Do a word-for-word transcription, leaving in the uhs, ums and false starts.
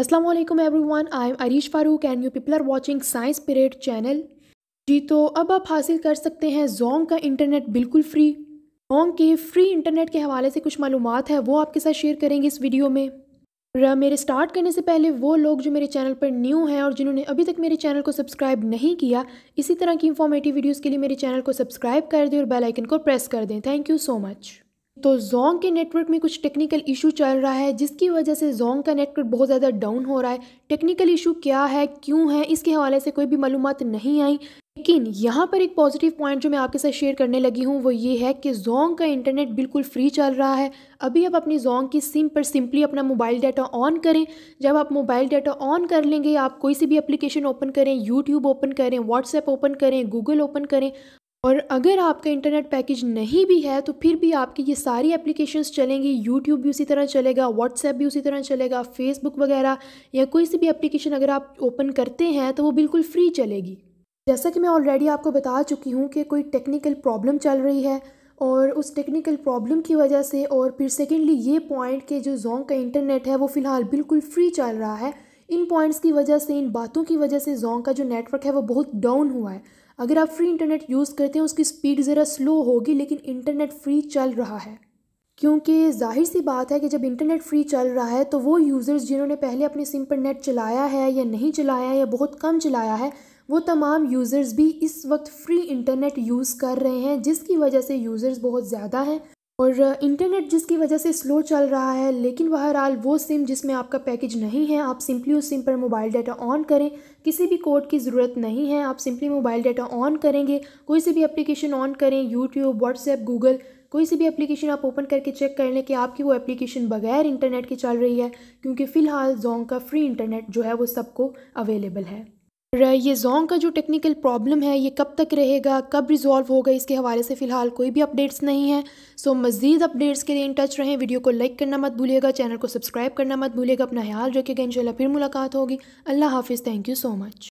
अस्सलामुअलैकुम everyone, I am Arish Farooq and you people are watching science spirit channel. जी तो अब आप हासिल कर सकते हैं जोंग का इंटरनेट बिल्कुल फ्री। जोंग के फ्री इंटरनेट के हवाले से कुछ मालूमात है वो आपके साथ शेयर करेंगे इस वीडियो में। और मेरे स्टार्ट करने से पहले वो लोग जो मेरे चैनल पर न्यू हैं और जिन्होंने अभी तक मेरे चैनल को सब्सक्राइब नहीं किया, इसी तरह की इंफॉर्मेटिव वीडियोस के लिए मेरे चैनल को सब्सक्राइब कर दें और बेल आइकन को प्रेस कर दें। Thank you so much. तो जोंग के नेटवर्क में कुछ टेक्निकल इशू चल रहा है जिसकी वजह से जोंग का नेटवर्क बहुत ज़्यादा डाउन हो रहा है। टेक्निकल इशू क्या है, क्यों है, इसके हवाले से कोई भी मालूमात नहीं आई, लेकिन यहाँ पर एक पॉजिटिव पॉइंट जो मैं आपके साथ शेयर करने लगी हूँ वो ये है कि जोंग का इंटरनेट बिल्कुल फ्री चल रहा है। अभी आप अपनी जोंग की सिम पर सिंपली अपना मोबाइल डाटा ऑन करें। जब आप मोबाइल डाटा ऑन कर लेंगे, आप कोई सी भी एप्लीकेशन ओपन करें, यूट्यूब ओपन करें, व्हाट्सएप ओपन करें, गूगल ओपन करें, और अगर आपका इंटरनेट पैकेज नहीं भी है तो फिर भी आपकी ये सारी एप्लीकेशंस चलेंगी। यूट्यूब भी उसी तरह चलेगा, व्हाट्सएप भी उसी तरह चलेगा, फेसबुक वगैरह या कोई सी भी एप्लीकेशन अगर आप ओपन करते हैं तो वो बिल्कुल फ्री चलेगी। जैसा कि मैं ऑलरेडी आपको बता चुकी हूँ कि कोई टेक्निकल प्रॉब्लम चल रही है और उस टेक्निकल प्रॉब्लम की वजह से, और फिर सेकेंडली ये पॉइंट कि जो जोंग का इंटरनेट है वो फ़िलहाल बिल्कुल फ्री चल रहा है, इन पॉइंट्स की वजह से, इन बातों की वजह से जोंग का जो नेटवर्क है वो बहुत डाउन हुआ है। अगर आप फ्री इंटरनेट यूज़ करते हैं उसकी स्पीड ज़रा स्लो होगी, लेकिन इंटरनेट फ्री चल रहा है, क्योंकि जाहिर सी बात है कि जब इंटरनेट फ्री चल रहा है तो वो यूज़र्स जिन्होंने पहले अपने सिम पर नेट चलाया है या नहीं चलाया या बहुत कम चलाया है, वो तमाम यूज़र्स भी इस वक्त फ्री इंटरनेट यूज़ कर रहे हैं, जिसकी वजह से यूज़र्स बहुत ज़्यादा हैं और इंटरनेट जिसकी वजह से स्लो चल रहा है। लेकिन बहरहाल वो सिम जिसमें आपका पैकेज नहीं है, आप सिंपली उस सिम पर मोबाइल डाटा ऑन करें, किसी भी कोड की ज़रूरत नहीं है। आप सिंपली मोबाइल डाटा ऑन करेंगे, कोई सी भी एप्लीकेशन ऑन करें, यूट्यूब, व्हाट्सएप, गूगल, कोई सी भी एप्लीकेशन आप ओपन करके चेक कर लें कि आपकी वो एप्लीकेशन बगैर इंटरनेट के चल रही है, क्योंकि फ़िलहाल जोंग का फ्री इंटरनेट जो है वो सबको अवेलेबल है। ये जोंग का जो टेक्निकल प्रॉब्लम है ये कब तक रहेगा, कब रिजॉल्व होगा, इसके हवाले से फ़िलहाल कोई भी अपडेट्स नहीं है। सो मज़ीद अपडेट्स के लिए इन टच रहें। वीडियो को लाइक करना मत भूलिएगा, चैनल को सब्सक्राइब करना मत भूलिएगा। अपना ख्याल रखिएगा, इंशाल्लाह फिर मुलाकात होगी। अल्लाह हाफिज़। Thank you so much.